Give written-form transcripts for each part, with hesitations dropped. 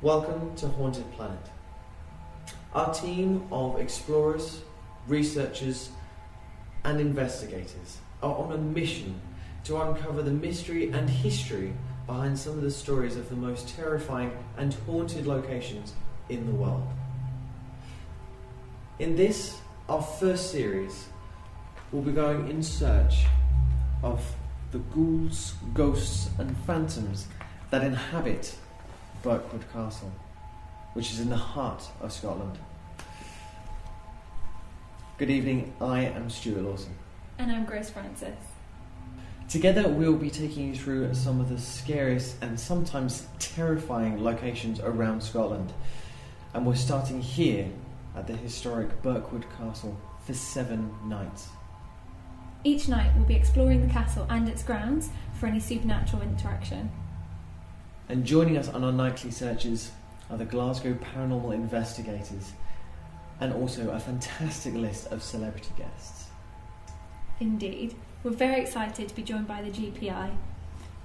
Welcome to Haunted Planet. Our team of explorers, researchers and investigators are on a mission to uncover the mystery and history behind some of the stories of the most terrifying and haunted locations in the world. In this, our first series, we'll be going in search of the ghouls, ghosts and phantoms that inhabit Birkwood Castle, which is in the heart of Scotland. Good evening, I am Stuart Lawson. And I'm Grace Francis. Together we'll be taking you through some of the scariest and sometimes terrifying locations around Scotland. And we're starting here at the historic Birkwood Castle for 7 nights. Each night we'll be exploring the castle and its grounds for any supernatural interaction. And joining us on our nightly searches are the Glasgow Paranormal Investigators and also a fantastic list of celebrity guests. Indeed, we're very excited to be joined by the GPI,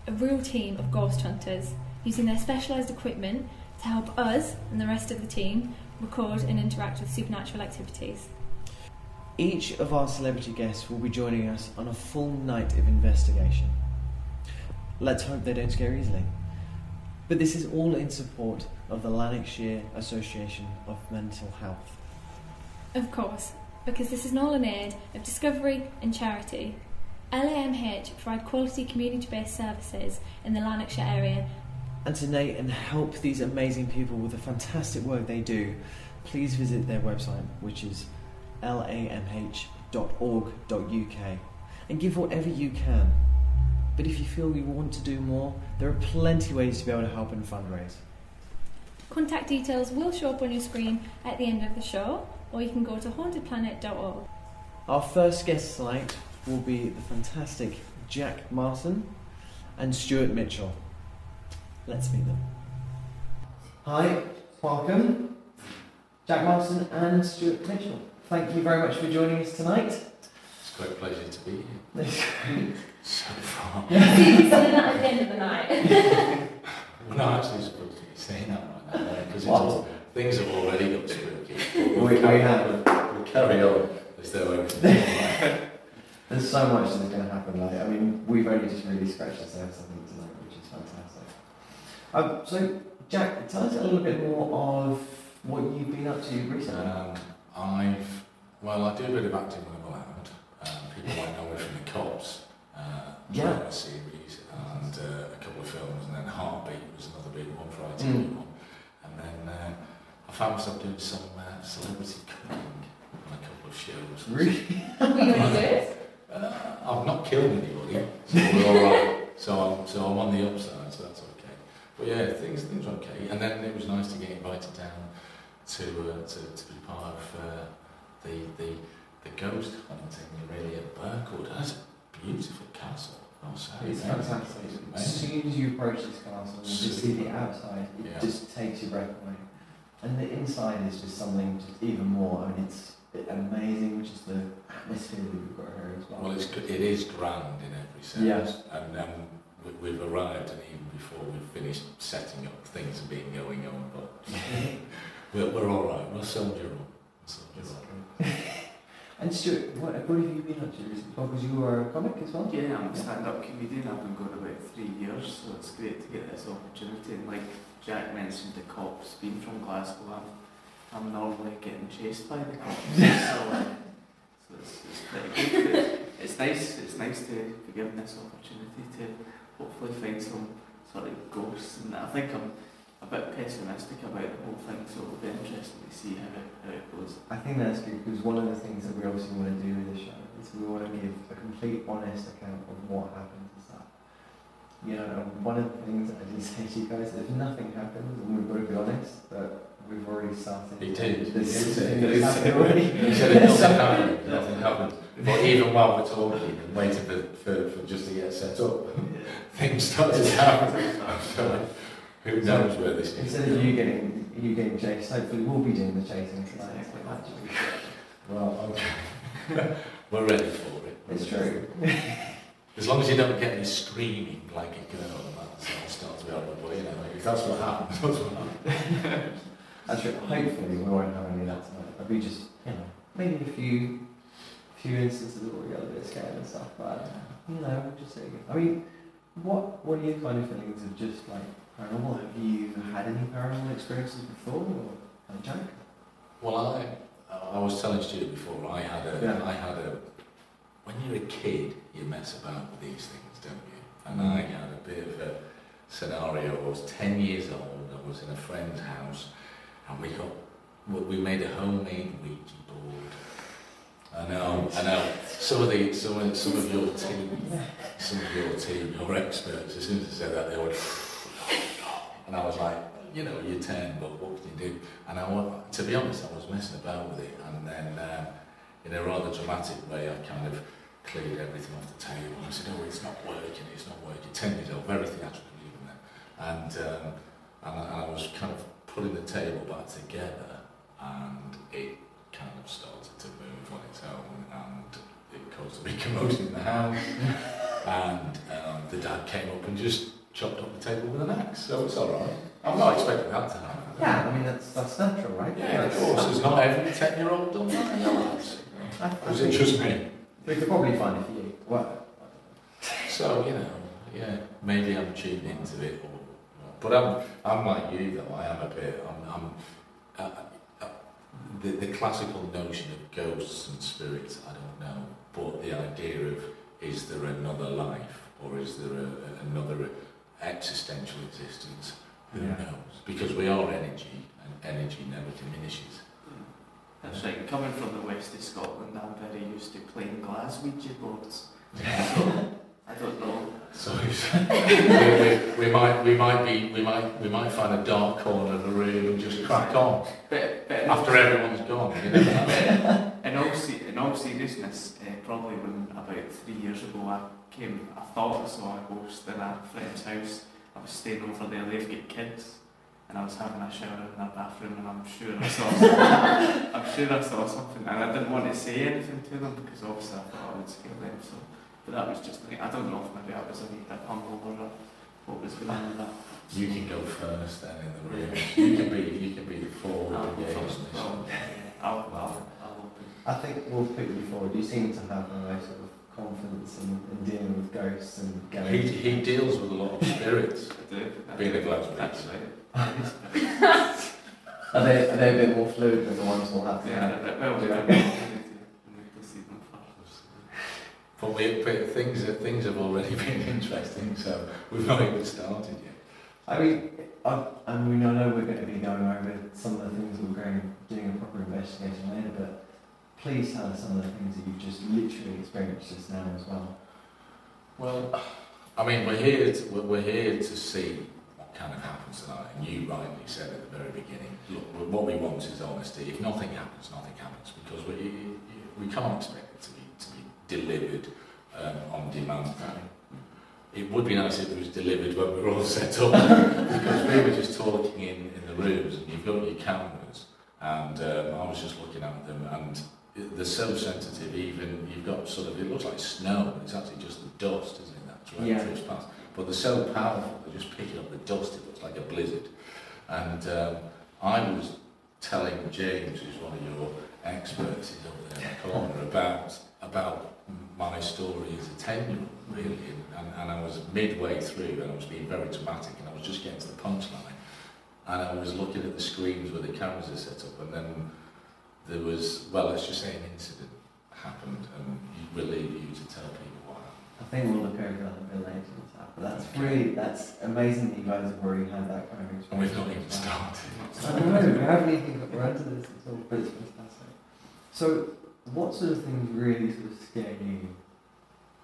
a real team of ghost hunters using their specialised equipment to help us and the rest of the team record and interact with supernatural activities. Each of our celebrity guests will be joining us on a full night of investigation. Let's hope they don't scare easily. But this is all in support of the Lanarkshire Association of Mental Health. Of course, because this is all in aid of discovery and charity. LAMH provide quality community-based services in the Lanarkshire area. And to donate and help these amazing people with the fantastic work they do, please visit their website, which is lamh.org.uk, and give whatever you can. But if you feel you want to do more, there are plenty of ways to be able to help and fundraise. Contact details will show up on your screen at the end of the show, or you can go to hauntedplanet.org. Our first guest tonight will be the fantastic Jack Martin and Stuart Mitchell. Let's meet them. Hi, welcome. Jack Martin and Stuart Mitchell. Thank you very much for joining us tonight. It's a great pleasure to be here. So far. Yeah. So you can say that at the end of the night. We're not actually supposed to be saying that right now, because things have already got spooky. We'll carry on as though everything. There's so much that's going to happen. Like, I mean, we've only just really scratched the surface, I think, tonight, which is fantastic. So, Jack, tell us a little bit more of what you've been up to recently. I do a bit of acting when I'm allowed. People might know me from The Cops. A series and a couple of films, and then Heartbeat was another big one for ITV one. And then I found myself doing some celebrity cooking on a couple of shows. Really? Were you any good? I've not killed anybody, so we're all right. So I'm on the upside, so that's okay. But yeah, things are okay. And then it was nice to get invited down to be part of the ghost hunting really at Birkwood. Beautiful castle. It's fantastic. As soon as you approach this castle, you just see the outside. It just takes your breath away, and the inside is just something just even more. I mean, it's amazing, which is the atmosphere that we've got here as well. Well, it is grand in every sense. Yeah. And we've arrived, and even before we've finished setting up, things have been going on. But we're all right. We'll soldier on. And Stuart, what have you been up to recently? Because you are a comic as well? Yeah, I'm a stand-up comedian. I've been going about 3 years, so it's great to get this opportunity. And like Jack mentioned, The Cops, being from Glasgow, I'm normally getting chased by the cops. So it's pretty good. It's nice to be given this opportunity to hopefully find some sort of ghosts. And I think I'm a bit pessimistic about the whole thing, so it'll be interesting to see how it goes. I think that's good, because one of the things that we obviously want to do with this show is we want to give a complete honest account of what happened to stuff. You know, one of the things I did say to you guys, if nothing happens, and we've got to be honest, that we've already started. It did. Nothing happened. But even while we're talking and waiting for just to get set up, things started to happen. Who knows where this is? Instead of you getting chased, hopefully we'll be doing the chasing tonight. Well, okay. We're ready for it. It's true. As long as you don't get any screaming like a girl, that sort of starts to be on the way. That's what happened. That's what happened. Actually, hopefully we won't have any of that tonight. I'll be just, you know, maybe a few instances where we got a bit scared and stuff, but you know, we'll just say. I mean, what are your kind of feelings of just like paranormal? Have you had any paranormal experiences before, or kind of joke? Well, I was telling Stuart before. I had a. When you're a kid, you mess about with these things, don't you? And I had a bit of a scenario. I was 10 years old. I was in a friend's house, and we made a homemade Ouija board. I know. Some of your team, your experts, as soon as I said that, they went, no. And I was like, you know, you're 10, but what can you do? And to be honest, I was messing about with it, and then in a rather dramatic way, I kind of cleared everything off the table. I said, oh, it's not working. 10 years old, very theatrical even then. And I was kind of putting the table back together, and it kind of started to move on its own, and it caused a big commotion in the house. And the dad came up and just chopped up the table with an axe, so it's all right. I'm not expecting that to happen. Yeah, I mean, that's natural, right? Yeah, of course. It's not every 10-year-old done that. Because it just me. We could probably find it for you. Well, so, you know, yeah, maybe I'm tuned into it, or not. But I'm like you though. I am a bit. The classical notion of ghosts and spirits, I don't know, but the idea of, is there another life, or is there another existential existence? Who knows? Because we are energy, and energy never diminishes. That's right. Coming from the west of Scotland, I'm very used to playing glass Ouija boards. So, I don't know. So we might find a dark corner of the room and just crack on. But after everyone's gone, you know. In all seriousness, probably when about 3 years ago I thought I saw a ghost in a friend's house. I was staying over there. They've got kids. And I was having a shower in their bathroom, and I'm sure I saw something, and I didn't want to say anything to them because obviously I thought I would scare them. So, but that was just like, I don't know if maybe I was a wee bit hungover or what was going on with that. You can go first then in the room. You can be the forward. I think we'll put you forward. You seem to have a sort of confidence in dealing with ghosts and going. He deals with a lot of spirits. I do. Being a glass. Are they a bit more fluid than the ones we'll have? But things have already been interesting, so we've not even started yet. I mean, I know we're going to be going over some of the things we're going doing a proper investigation later, but please tell us some of the things that you've just literally experienced just now as well. Well, I mean, we're here to see kind of happens tonight, and you rightly said at the very beginning, look, what we want is honesty. If nothing happens, nothing happens, because we can't expect it to be delivered on demand. It would be nice if it was delivered when we were all set up, because we were just talking in the rooms, and you've got your cameras, and I was just looking at them, and they're so sensitive. Even you've got sort of, it looks like snow, but it's actually just the dust, isn't it? That's right, yeah. Past. But they're so powerful, they're just picking up the dust, it looks like a blizzard. And I was telling James, who's one of your experts, he's over there in the corner, about my story as a 10-year-old, really. And I was midway through, and I was being very dramatic, and I was just getting to the punchline. And I was looking at the screens where the cameras are set up, and then there was, well, let's just say an incident happened, and we'll leave you to tell people. I think we'll look over that a bit later. That's amazing that you guys have already had that kind of experience. And we've not even started. I don't know, we haven't even got to this at all, but it's fantastic. So, what sort of things really sort of scare you?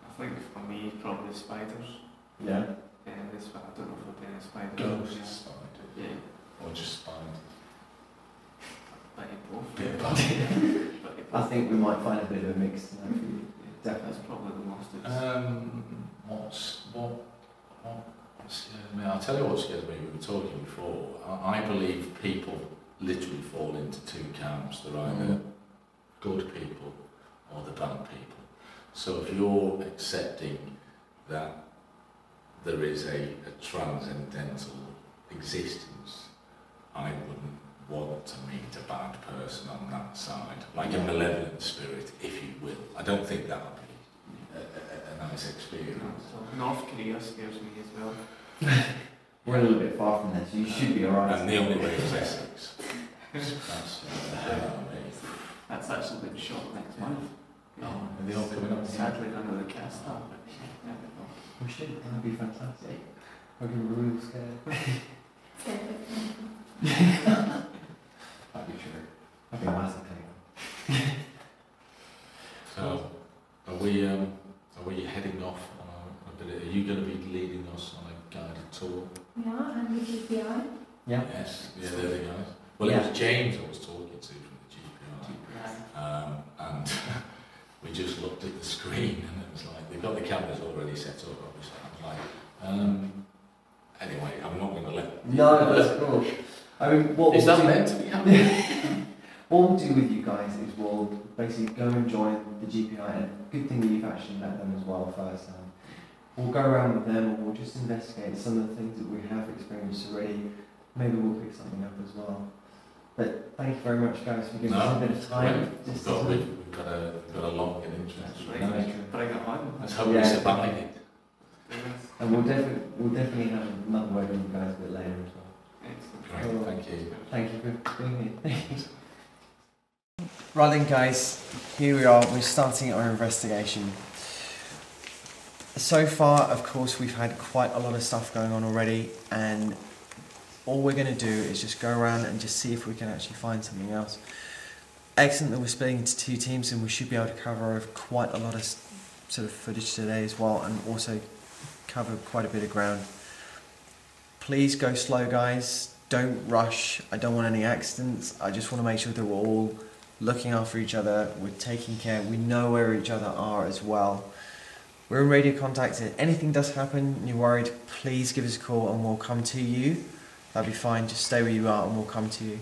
I think for me, probably spiders. Yeah? Yeah, I don't know if there'll be any spiders. Ghost spiders. Yeah. Or just spiders. I think we might find a bit of a mix tonight for you. Definitely. That's probably the most. What scares me? I'll tell you what scares me. We were talking before. I believe people literally fall into two camps. They're either good people or the bad people. So if you're accepting that there is a transcendental existence existence, I wouldn't want to meet a bad person on that side, like a malevolent spirit, if you will. I don't think that would be a nice experience. North Korea scares me as well. We're a little bit far from this, you should be alright. And the only way is Essex. That's actually been shot next month. Yeah. Oh, and they all coming up. Sadly, none of the cast are. We should, that would be fantastic. I can really scared. That'd be true. That'd be a massive thing. So, are we heading off on a bit? Are you going to be leading us on a guided tour? Yeah, and the GPI. Yeah. Yes. Yeah, there we go. Well, it was James I was talking to from the GPI, and we just looked at the screen, and it was like they've got the cameras already set up, obviously. And like, anyway, I'm not going to let. No, that's cool. I mean, what is that meant to be happening? What we'll do with you guys is we'll basically go and join the GPI, and good thing that you've actually met them as well first time. We'll go around with them and we'll just investigate some of the things that we have experienced already. Maybe we'll pick something up as well. But thank you very much, guys, for giving us a bit of time. We've got a long and interesting. But I got one. Let's hope we survive it. And we'll definitely have another word on you guys a bit later as well. Excellent. Great, thank you. Thank you for being here. Right then, guys, here we are, we're starting our investigation. So far, of course, we've had quite a lot of stuff going on already, and all we're going to do is just go around and just see if we can actually find something else. Excellent that we're splitting into two teams, and we should be able to cover over quite a lot of sort of footage today as well, and also cover quite a bit of ground. Please go slow, guys, don't rush. I don't want any accidents. I just want to make sure that we're all looking after each other, we're taking care, we know where each other are as well. We're in radio contact, and if anything does happen and you're worried, please give us a call and we'll come to you. That'd be fine, just stay where you are and we'll come to you.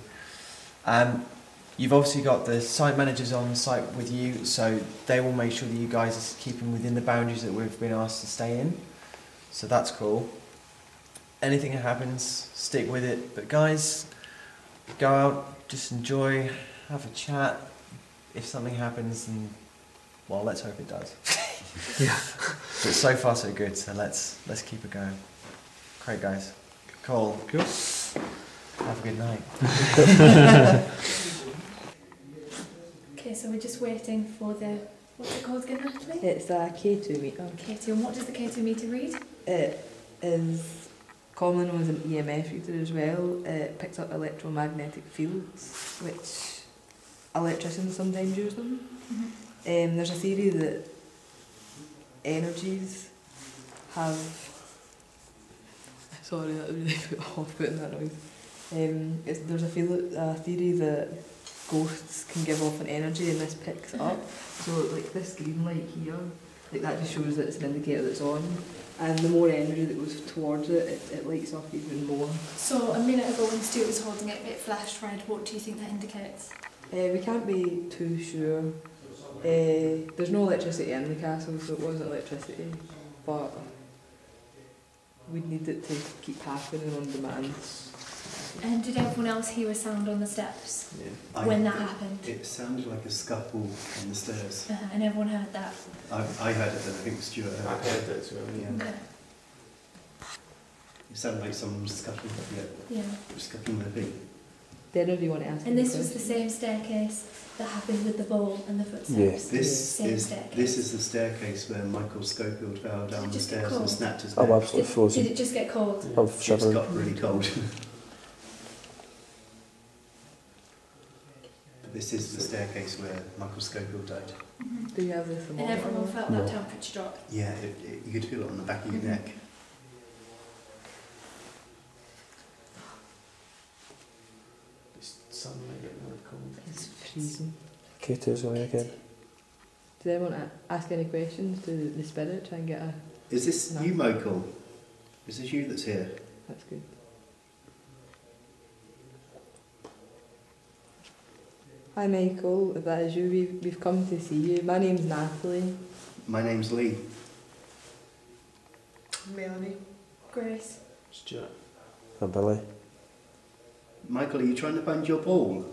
You've obviously got the site managers on site with you, so they will make sure that you guys are keeping within the boundaries that we've been asked to stay in. So that's cool. Anything that happens, stick with it. But guys, go out, just enjoy, have a chat. If something happens, then, well, let's hope it does. Yeah. But so far so good, so let's keep it going. Great, guys. Cool. Cool. Have a good night. Okay, so we're just waiting for the, what's it called again, Natalie? It's a K2 meter. K2, and what does the K2 meter read? It is common as an EMF reader as well. It picks up electromagnetic fields, which electricians sometimes use them. Mm-hmm. There's a theory that energies have, sorry, that really put off putting that noise. There's a theory that ghosts can give off an energy, and this picks up. So like this green light here, like that just shows that it's an indicator that's on, and the more energy that goes towards it, it lights up even more. So a minute ago when Stuart was holding it, it flashed red. What do you think that indicates? We can't be too sure. There's no electricity in the castle, so it wasn't electricity, but we'd need it to keep happening on demand. And did everyone else hear a sound on the steps? Yeah. When that happened? It sounded like a scuffle on the stairs. And everyone heard that? I heard it, and I think Stuart heard it. I heard it as well, yeah. Okay. It sounded like someone scuffling a bit. Yeah. Scuffling a bit. Then if you want to ask. And this was the same staircase that happened with the bowl and the footsteps? Yes. This is the staircase where Michael Schofield fell down the stairs and snapped his neck. I'm absolutely frozen. Did it just get cold? Yeah. I'm shivering. It got really cold. This is the staircase where Michael Schofield died. Mm-hmm. Do you have the thermometer? And everyone felt that temperature drop? Yeah, you could feel it on the back of your neck. It's suddenly getting really cold. It's freezing. K2's away again. Did anyone ask any questions to the spirit? Try and get a... Is this you, Michael? Is this you that's here? That's good. Hi Michael, if that is you, we've come to see you. My name's Natalie. My name's Lee. Melanie. Grace. Stuart. for Billy. Michael, are you trying to find your ball?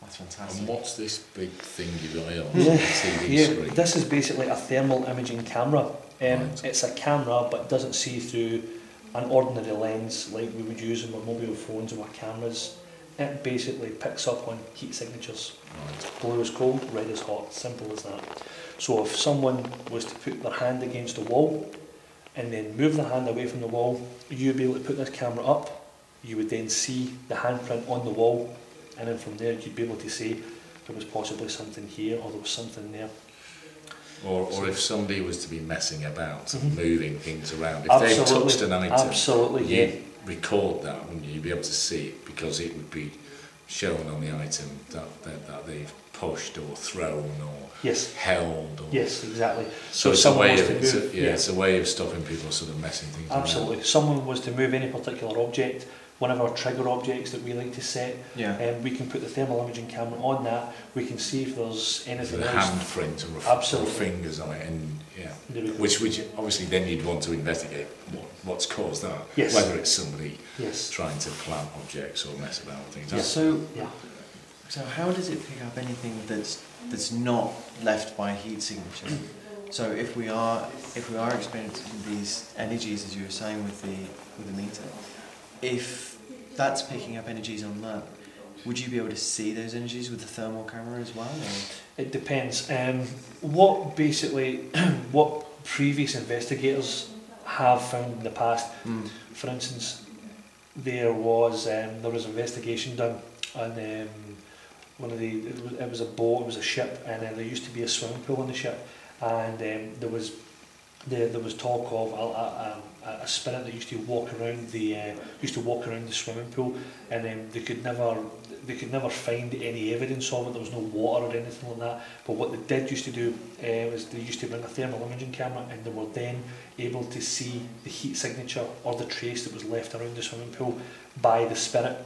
That's fantastic. And what's this big thing you've got on the TV screen? This is basically a thermal imaging camera. Right. It's a camera but doesn't see through an ordinary lens like we would use on our mobile phones or our cameras. It basically picks up on heat signatures. Right. Blue is cold, red is hot, simple as that. So if someone was to put their hand against the wall and then move the hand away from the wall, you'd be able to put this camera up, you would then see the handprint on the wall, and then from there you'd be able to see there was possibly something here or there was something there. Or if somebody was to be messing about and moving things around, if they touched an item, you'd record that, wouldn't you? You'd be able to see it because it would be shown on the item that they've pushed or thrown or held. Or yes, exactly. So it's a way of it's a way of stopping people sort of messing things around. Absolutely. If someone was to move any particular object, one of our trigger objects that we like to set, we can put the thermal imaging camera on that. We can see if there's anything else. Handprint or fingers on it, and which obviously then you'd want to investigate what's caused that. Yes. Whether it's somebody trying to plant objects or mess about with things. Yeah. So how does it pick up anything that's not left by heat signature? So if we are experiencing these energies, as you were saying with the meter. If that's picking up energies on that, would you be able to see those energies with the thermal camera as well? Or? It depends. What previous investigators have found in the past, for instance, there was an investigation done on it was a ship, and there used to be a swimming pool on the ship, and there was talk of a spirit that used to walk around the swimming pool, and they could never find any evidence of it. There was no water or anything like that. But what they did used to do was they used to bring a thermal imaging camera, and they were then able to see the heat signature or the trace that was left around the swimming pool by the spirit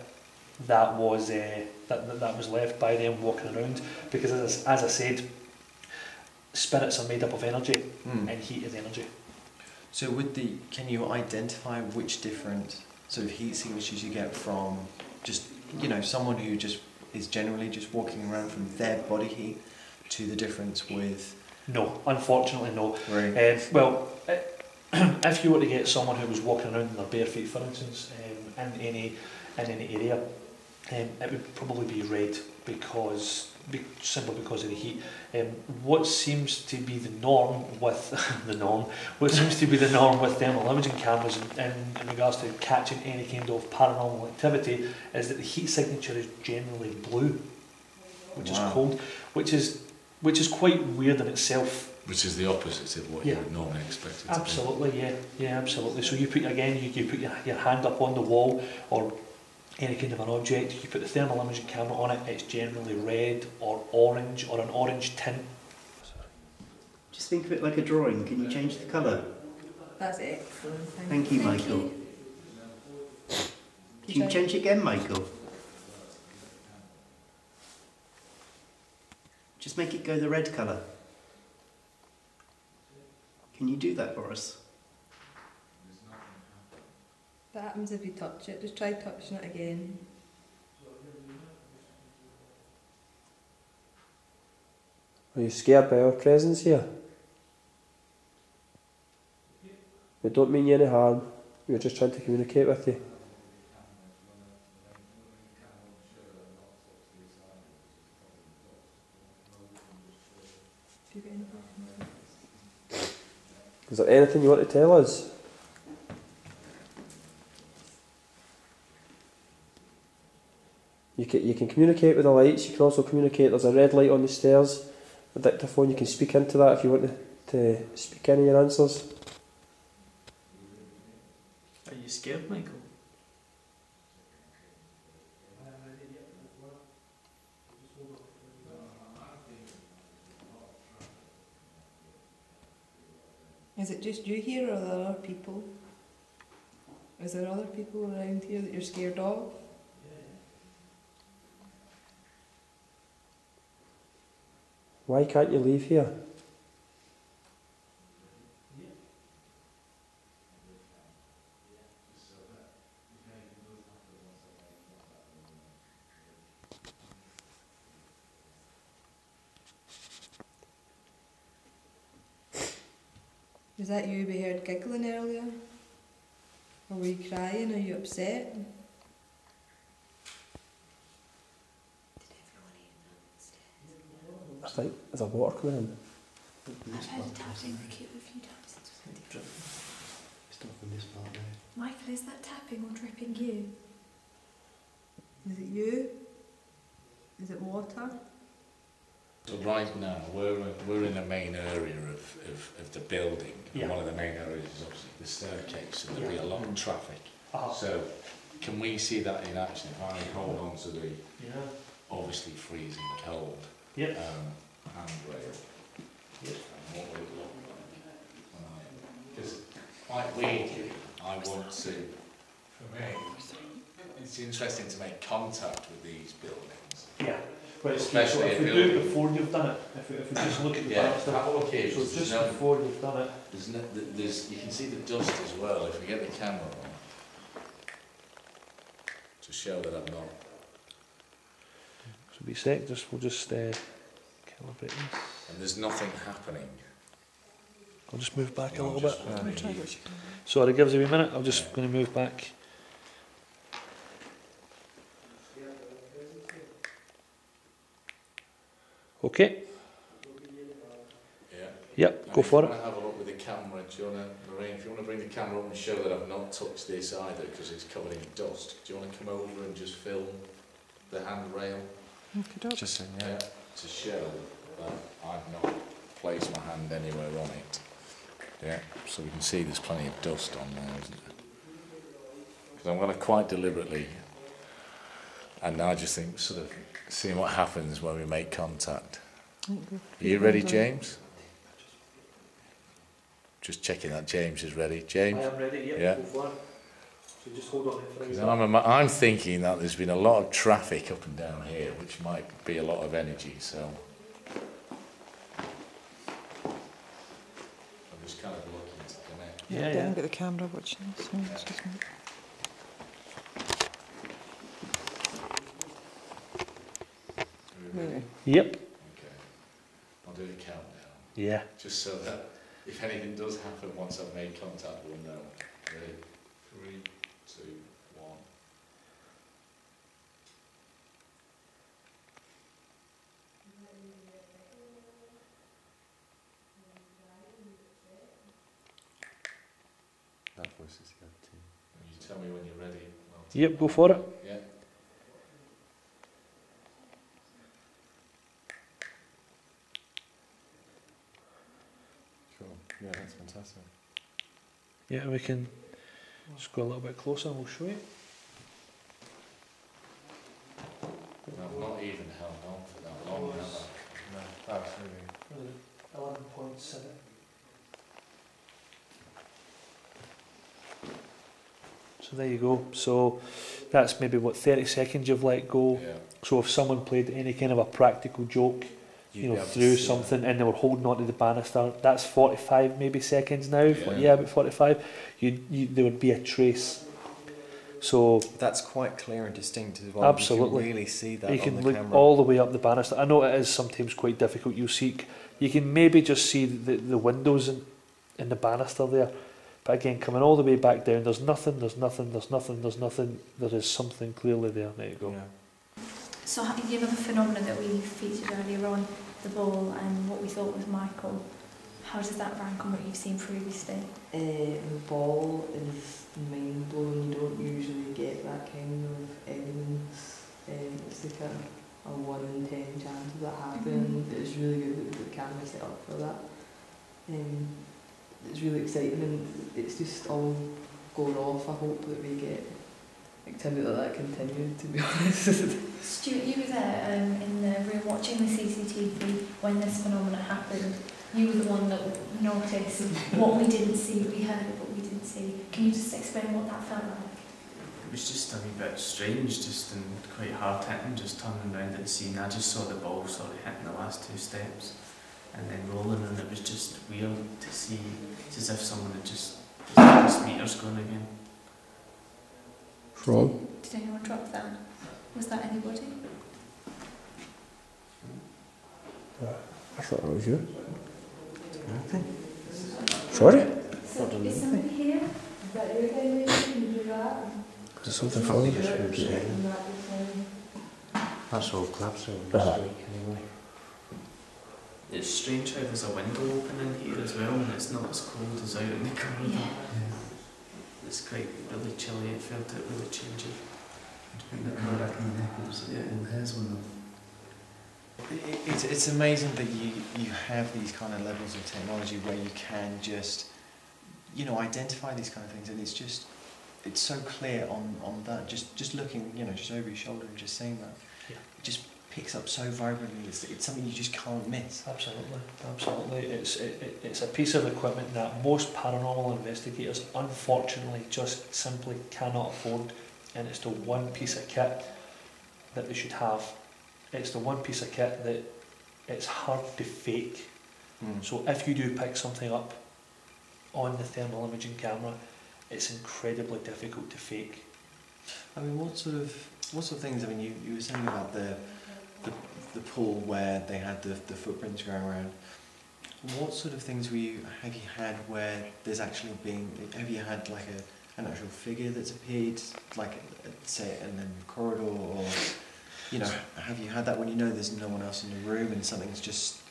that was left by them walking around. Because as I said, spirits are made up of energy, and heat is energy. So can you identify which different sort of heat signatures you get from just, someone who just is generally just walking around, from their body heat to the difference with... No, unfortunately no. Right. If you were to get someone who was walking around in their bare feet, for instance, in any area, it would probably be red simply because of the heat. What seems to be the norm with thermal imaging cameras in regards to catching any kind of paranormal activity is that the heat signature is generally blue, which is cold, which is quite weird in itself. Which is the opposite of what you would normally expect. Absolutely. So you put your hand up on the wall or any kind of an object, you put the thermal imaging camera on it, it's generally red or orange or an orange tint. Just think of it like a drawing, can you change the colour? That's excellent. Thank you, Michael. Can you change it again, Michael? Just make it go the red colour. Can you do that for us? That happens if you touch it. Just try touching it again. Are you scared by our presence here? We don't mean you any harm. We're just trying to communicate with you. Is there anything you want to tell us? You can communicate with the lights, you can also communicate, there's a red light on the stairs, a dictaphone, you can speak into that if you want to speak any of your answers. Are you scared, Michael? Is it just you here or are there other people? Is there other people around here that you're scared of? Why can't you leave here? Was that you we heard giggling earlier? Or were you crying? Are you upset? It's like, there's a water coming in. I've heard tapping a few times. It's not from this part now. Michael, is that tapping or dripping you? Is it you? Is it water? So right now, we're in the main area of the building. Yeah. And one of the main areas is obviously the staircase, and there'll be a lot of traffic. Oh. So can we see that in action? If I hold on to the obviously freezing cold handrail. Yep. And what would it look like? Because quite weirdly, I want to, for me, it's interesting to make contact with these buildings. Yeah. Well, especially if we do it before you've done it. If we just look at the past, so just before you've done it. There's no, you can see the dust as well if we get the camera on to show that I'm not. So be sec. We'll just calibrate this. And there's nothing happening. I'll just move back a little bit. Sorry, give us a wee minute. I'm just going to move back. Okay. Yeah. Yep, and go for it. I have a look with the camera. Do you want to, Maureen, if you want to bring the camera up and show that I've not touched this either because it's covered in dust, do you want to come over and just film the handrail? Just saying, yeah. To show that I've not placed my hand anywhere on it. Yeah, so we can see there's plenty of dust on there, isn't there? Because I'm going to quite deliberately, and I just think sort of, seeing what happens when we make contact. Are you ready, James? Just checking that James is ready. James? I am ready, yep. So just hold on for a minute. I'm thinking that there's been a lot of traffic up and down here, which might be a lot of energy, so... I'm just kind of looking to connect. Yeah, yeah. Don't get the camera watching this. Yep. Okay. I'll do the countdown. Yeah. Just so that if anything does happen once I've made contact, we'll know. Ready? 3, 2, 1. That voice is here too. You tell me when you're ready. Yep, go for it. Yeah. Yeah, that's fantastic. Yeah, we can just go a little bit closer and we'll show you. I've not even held on for that long, have I? No, absolutely. 11.7. So there you go. So that's maybe, what, 30 seconds you've let go. Yeah. So if someone played any kind of a practical joke, you know, through something, and they were holding onto the banister. That's 45 maybe seconds now. Yeah, about 45. There would be a trace. So that's quite clear and distinct as well. Absolutely, you can really see that. You can look all the way up the banister. I know it is sometimes quite difficult. You can maybe just see the windows in the banister there, but again, coming all the way back down, there's nothing. There's nothing. There's nothing. There's nothing. There is something clearly there. There you go. Yeah. So you know the phenomenon that we featured earlier on, the ball and what we thought was Michael, how does that rank on what you've seen previously? The ball is mind-blowing, you don't usually get that kind of evidence. It's like a 1 in 10 chance of that happening. Mm-hmm. It's really good that the camera set up for that. It's really exciting and it's just all going off. I hope that we get activity like that continued, to be honest. Stuart, you were there in the room watching the CCTV when this phenomenon happened. You were the one that noticed what we didn't see. We heard what we didn't see. Can you just explain what that felt like? It was just a wee bit strange, just and quite hard hitting, just turning around and seeing. I just saw the ball sort of hitting the last two steps and then rolling, and it was just weird to see. It's as if someone had just this meter's going again. Did anyone drop that? Was that anybody? I thought it was you. Nothing. Sorry? So, is somebody here? Is that your thing? Can you do that? Is there something funny? That's all collapsing this week anyway. It's strange how there's a window open in here as well, and it's not as cold as out in the corridor. Yeah. It's quite really chilly. It felt it really changing. And there's one of them. It's amazing that you have these kind of levels of technology where you can just, you know, identify these kind of things, and it's just, it's so clear on that, just looking, you know, just over your shoulder and just seeing that, it just picks up so vibrantly, it's something you just can't miss. Absolutely, absolutely. It's a piece of equipment that most paranormal investigators unfortunately just simply cannot afford, and it's the one piece of kit that they should have. It's the one piece of kit that it's hard to fake. Mm. So if you do pick something up on the thermal imaging camera, it's incredibly difficult to fake. I mean, what sort of things? I mean, you were saying about the pool where they had the footprints going around. What sort of things have you had where there's actually been? Have you had like an actual figure that's appeared, like say in the corridor or? You know, have you had that when you know there's no one else in the room and something's just...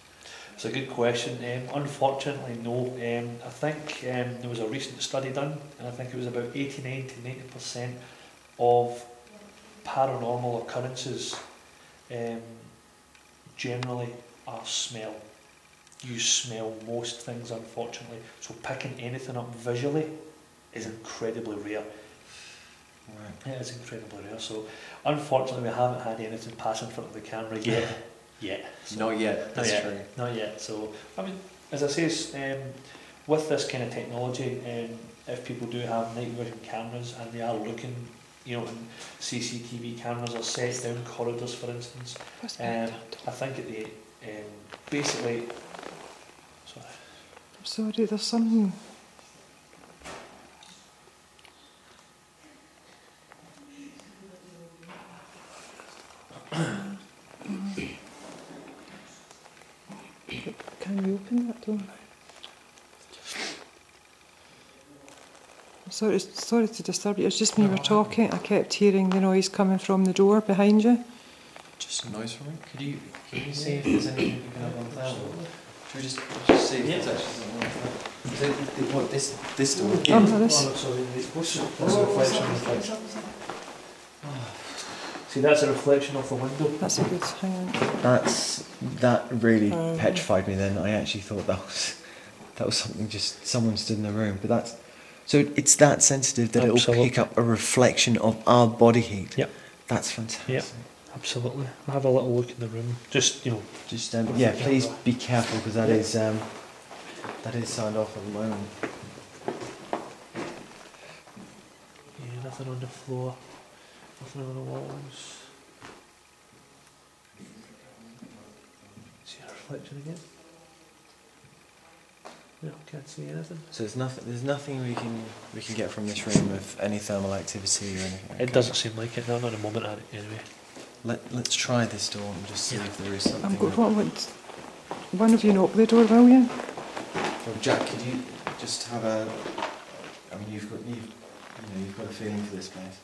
It's a good question. Unfortunately, no. I think there was a recent study done, and I think it was about 89 to 90% of paranormal occurrences generally are smell. You smell most things, unfortunately. So picking anything up visually is incredibly rare. Right. It is incredibly rare, so unfortunately we haven't had anything pass in front of the camera yet. So, not yet, that's true. Not yet, so, I mean, as I say, with this kind of technology, if people do have night vision cameras and they are looking, you know, and CCTV cameras are set down corridors, for instance, I think at the, basically, sorry. I'm sorry, there's something... Can we open that door? I'm sorry to disturb you, it's just when you were talking, I kept hearing the noise coming from the door behind you. Just some noise from it? Could you see if there's anything you can have on that? Should we just see if there's actually something on that? What, this door? Yeah. Oh, this. See, that's a reflection off the window. That's a good sign. That really petrified me then. I actually thought that was something, just someone stood in the room. But that's, so it's that sensitive that it will pick up a reflection of our body heat. Yep. That's fantastic. Yep. Absolutely. I'll have a little look in the room. Just, you know. Just, yeah, please be careful because that is, that is signed off at the moment. Yeah, nothing on the floor. Nothing on the walls. See a reflection again? No, can't see anything. So there's nothing we can get from this room of any thermal activity or anything. It doesn't seem like it, not in a moment at it anyway. Let's try this door and just see if there is something. One of you knock the door, will you? Well, Jack, could you just have a you've got a feeling for this place.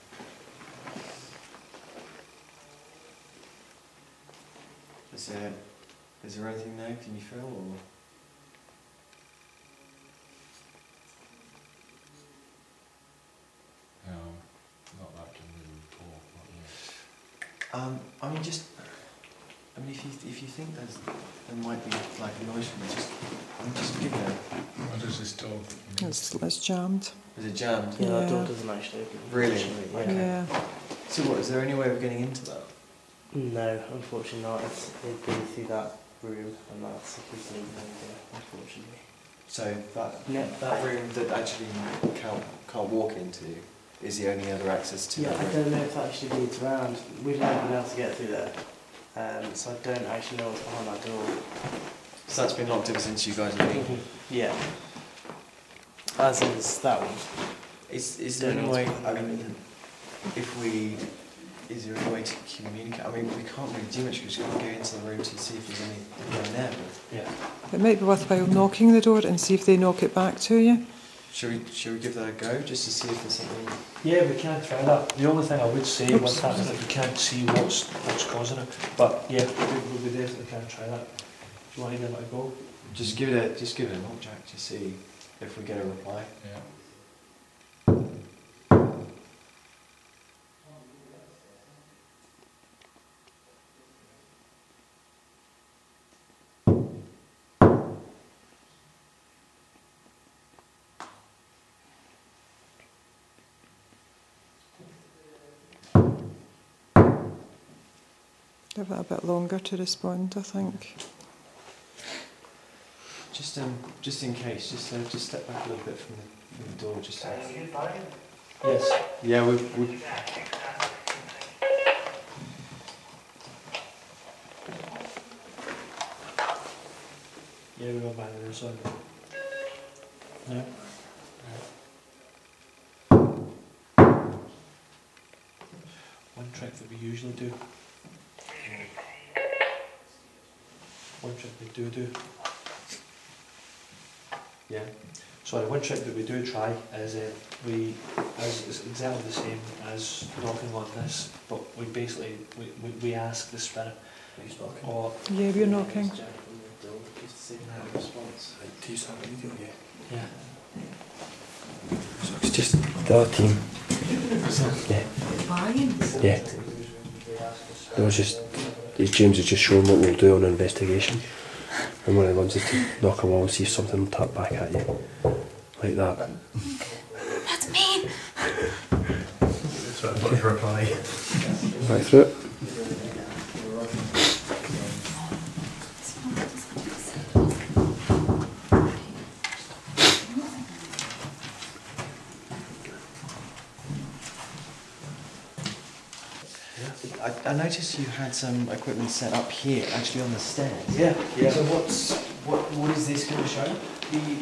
Is there anything there? Can you feel? Or? No, not that can really report. I mean, if you think there might be like a noise from it, just give it. What does this door? It's jammed. Is it jammed? Yeah, that door doesn't actually open. Really? Yeah. Okay. So what? Is there any way of getting into that? No, unfortunately not. It'd be through that room, and that's a complete idea, unfortunately. So that room that actually you can't walk into is the only other access to that room. I don't know if that actually leads around. We've never been able to get through there, so I don't actually know what's behind that door. So that's been locked ever since you guys have been here? Yeah. As is that one. Is there any way, if we... Is there any way to communicate? I mean, we can't really do much. We're just going to go into the room to see if there's anything there. But yeah. It might be worthwhile knocking the door and see if they knock it back to you. Should we give that a go just to see if there's something? Yeah, we can try that. The only thing I would say what's happening is that you can't see what's causing it. But yeah, we definitely can try that. Do you want to give it a go? Just give it a knock, Jack, to see if we get a reply. Yeah. Give it a bit longer to respond, I think. Just in case, just step back a little bit from the door, just. Yes. Yeah, we. Yeah, we got back there, so. No. One trick that we usually do. One trick we do. Yeah. Sorry, one trick that we do try is it's exactly the same as knocking on this, but we basically we ask the spirit. He's knocking. Or yeah, we're knocking. Yeah. So it's just the other team. Yeah. Yeah. It was just. James has just shown what we'll do on an investigation, and one of the ones is to knock a wall and see if something will tap back at you, like that. That's mean! That's what I've got to reply. Right through it. I noticed you had some equipment set up here, actually on the stairs. Yeah, yeah. So what is this going to show?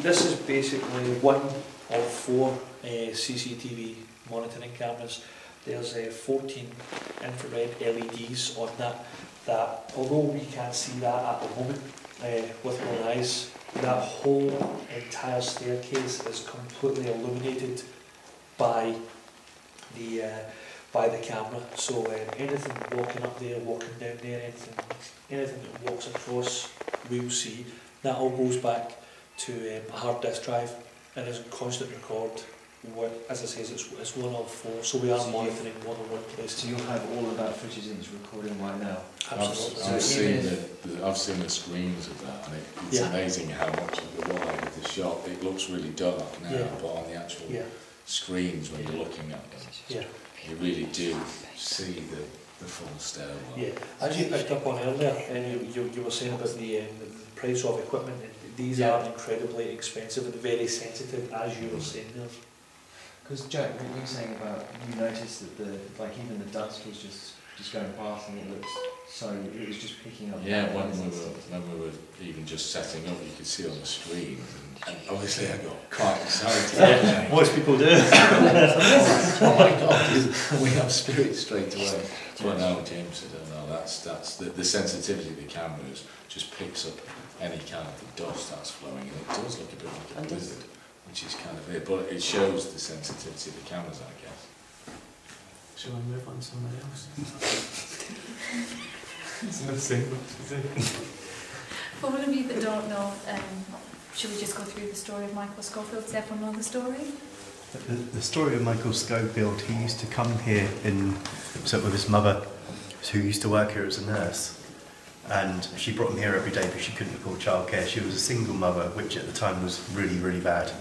This is basically one of four CCTV monitoring cameras. There's 14 infrared LEDs on that although we can't see that at the moment with our eyes, that whole entire staircase is completely illuminated by the camera, so anything walking up there, walking down there, anything that walks across, we'll see. That all goes back to a hard disk drive and is a constant record. As I say, it's one of four, so we are monitoring more than one place. So you'll have all of that footage in this recording right now? Absolutely. I've seen the screens of that, and it's amazing how much of the wide of the shop, it looks really dark now, but on the actual screens when you're looking at them. Yeah. You really do see the full stairwell. Yeah, as you picked up on earlier, you were saying about the price of equipment. These are incredibly expensive and very sensitive, as you were saying there. Because Jack, what you were saying about, you noticed that even the dust was just going past, and it was just picking up. Yeah, when we were even just setting up, you could see on the screen. And obviously, I got quite excited. Yeah. Most people do. Oh my God, we have spirits straight away. But no, James said, "No, that's the sensitivity of the cameras just picks up any kind of the dust that's flowing, and it does look a bit like a blizzard, which is kind of it. But it shows the sensitivity of the cameras, I guess." Shall I move on to somebody else? It's not simple, is it? For all of you that don't know, should we just go through the story of Michael Schofield? Does everyone know the story? The story of Michael Schofield, he used to come here with his mother, who used to work here as a nurse. And she brought him here every day because she couldn't afford childcare. She was a single mother, which at the time was really, really bad.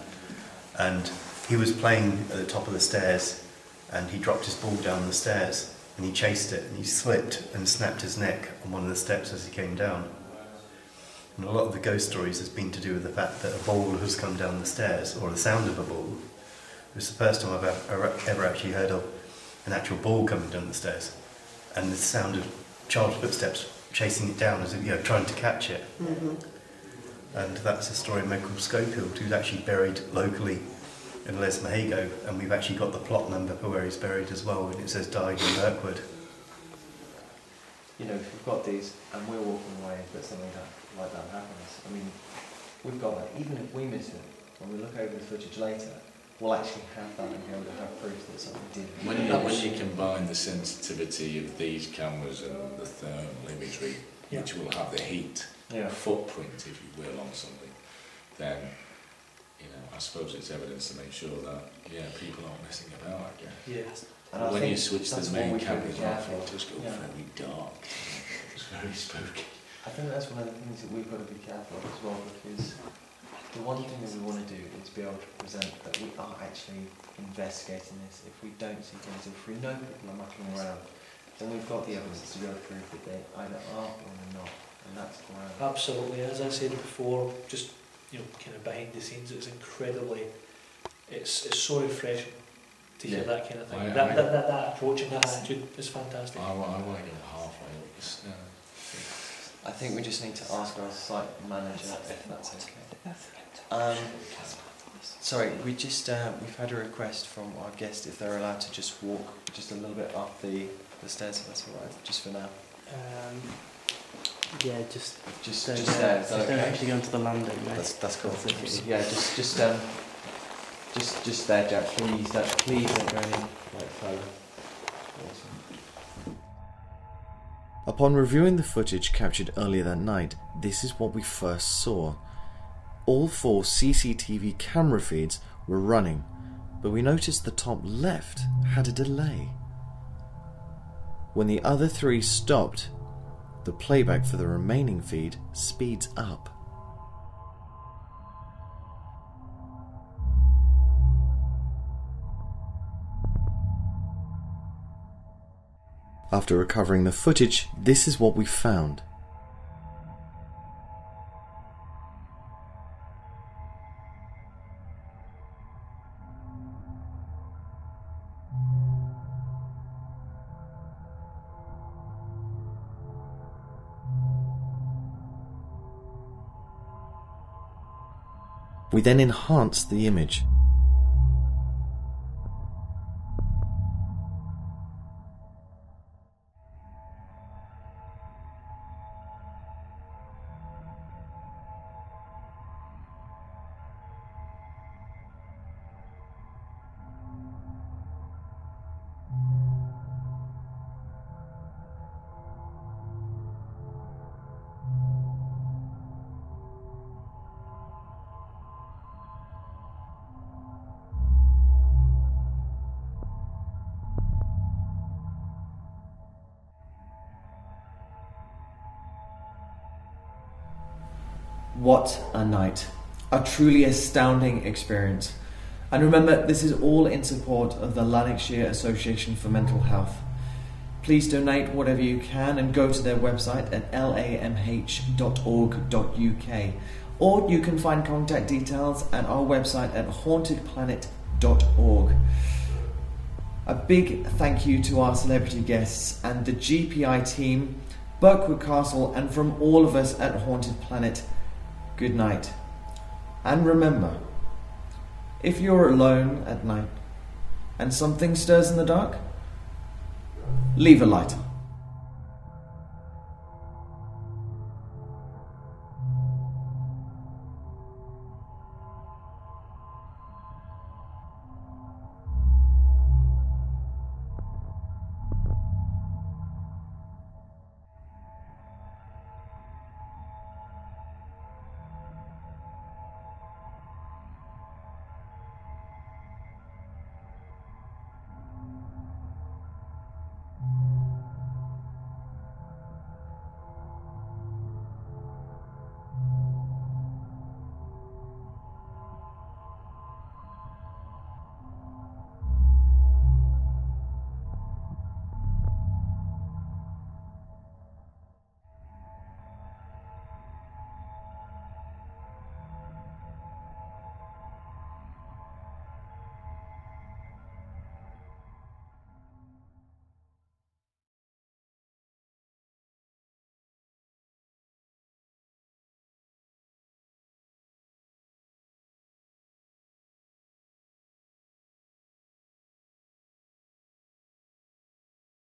And he was playing at the top of the stairs, and he dropped his ball down the stairs, and he chased it, and he slipped and snapped his neck on one of the steps as he came down. And a lot of the ghost stories has been to do with the fact that a ball has come down the stairs, or the sound of a ball. It was the first time I've ever actually heard of an actual ball coming down the stairs, and the sound of child's footsteps chasing it down as if, trying to catch it. Mm-hmm. And that's the story of Michael Schofield, who's actually buried locally in Lesmahagow, and we've actually got the plot number for where he's buried as well, and it says died in Birkwood. you know, if we've got these and we're walking away but something like that happens, I mean, we've got that. Even if we miss it, when we look over the footage later, we'll actually have that and be able to have proof that something did. When you combine the sensitivity of these cameras and the thermal imagery, yeah, which will have the heat footprint, if you will, on something, then, you know, I suppose it's evidence to make sure that, yeah, people aren't messing about, I guess. Yes. And when you switch the main cameras off, it'll just go very dark. It's very spooky. I think that's one of the things that we've got to be careful of as well, because the one thing that we want to do is be able to present that we are actually investigating this. If we don't see things, if we know people are mucking around, then we've got the evidence to be able to prove that they either are or they're not, and that's around. Absolutely, as I said before, just, you know, kind of behind the scenes, it's incredibly, it's so refreshing to hear that kind of thing. That approach and that attitude is fantastic. I want to go halfway up this now. I think we just need to ask our site manager if that's okay. Sorry, we just we've had a request from our guest if they're allowed to just walk just a little bit up the stairs. If that's all right, just for now. Yeah, just stairs. Don't actually go onto the landing. Mate. That's cool. That's yeah, just there, Jack. Please don't go any further. Upon reviewing the footage captured earlier that night, this is what we first saw. All four CCTV camera feeds were running, but we noticed the top left had a delay. When the other three stopped, the playback for the remaining feed speeds up. After recovering the footage, this is what we found. We then enhanced the image. What a night. A truly astounding experience. And remember, this is all in support of the Lanarkshire Association for Mental Health. Please donate whatever you can and go to their website at lamh.org.uk. Or you can find contact details at our website at hauntedplanet.org. A big thank you to our celebrity guests and the GPI team, Birkwood Castle, and from all of us at Haunted Planet. Good night. And remember, if you're alone at night and something stirs in the dark, leave a light.